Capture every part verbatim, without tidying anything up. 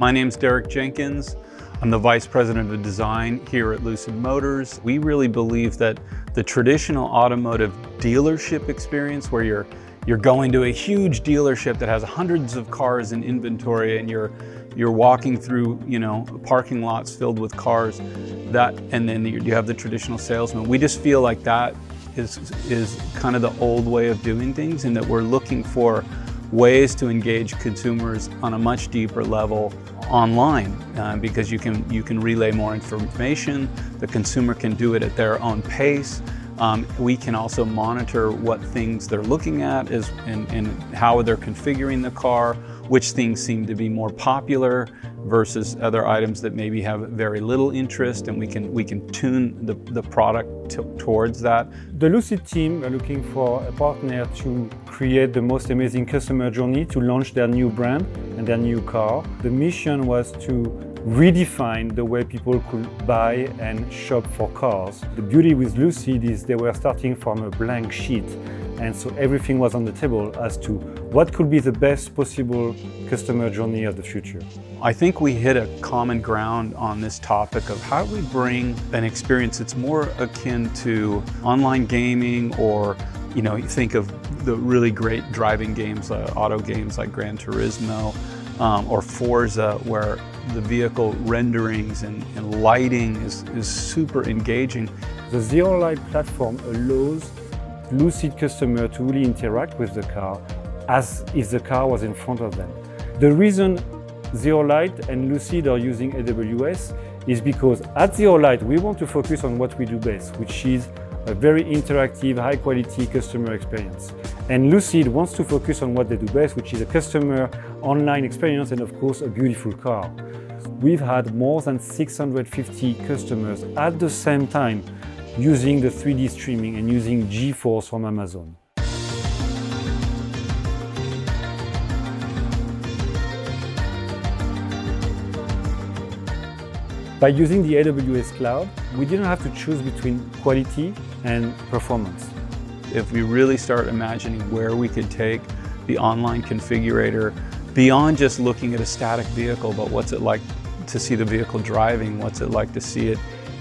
My name's Derek Jenkins. I'm the Vice President of Design here at Lucid Motors. We really believe that the traditional automotive dealership experience, where you're You're going to a huge dealership that has hundreds of cars in inventory, and you're you're walking through, you know, parking lots filled with cars, that, and then you have the traditional salesman. We just feel like that is is kind of the old way of doing things, and that we're looking for ways to engage consumers on a much deeper level online, uh, because you can you can relay more information. The consumer can do it at their own pace. Um, we can also monitor what things they're looking at is, and, and how they're configuring the car, which things seem to be more popular versus other items that maybe have very little interest, and we can, we can tune the, the product towards that. The Lucid team are looking for a partner to create the most amazing customer journey to launch their new brand and their new car. The mission was to redefine the way people could buy and shop for cars. The beauty with Lucid is they were starting from a blank sheet, and so everything was on the table as to what could be the best possible customer journey of the future. I think we hit a common ground on this topic of how we bring an experience that's more akin to online gaming, or, you know, you think of the really great driving games, uh, auto games like Gran Turismo, Um, or Forza, where the vehicle renderings and, and lighting is, is super engaging. The ZeroLight platform allows Lucid customers to really interact with the car as if the car was in front of them. The reason ZeroLight and Lucid are using A W S is because at ZeroLight we want to focus on what we do best, which is a very interactive, high-quality customer experience. And Lucid wants to focus on what they do best, which is a customer online experience and, of course, a beautiful car. We've had more than six hundred fifty customers at the same time using the three D streaming and using GeForce from Amazon. By using the A W S cloud, we didn't have to choose between quality and performance. If we really start imagining where we could take the online configurator beyond just looking at a static vehicle, but what's it like to see the vehicle driving, what's it like to see it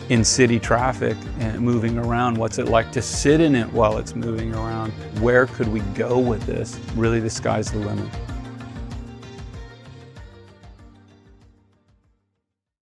in city traffic and moving around, what's it like to sit in it while it's moving around, where could we go with this? Really, the sky's the limit.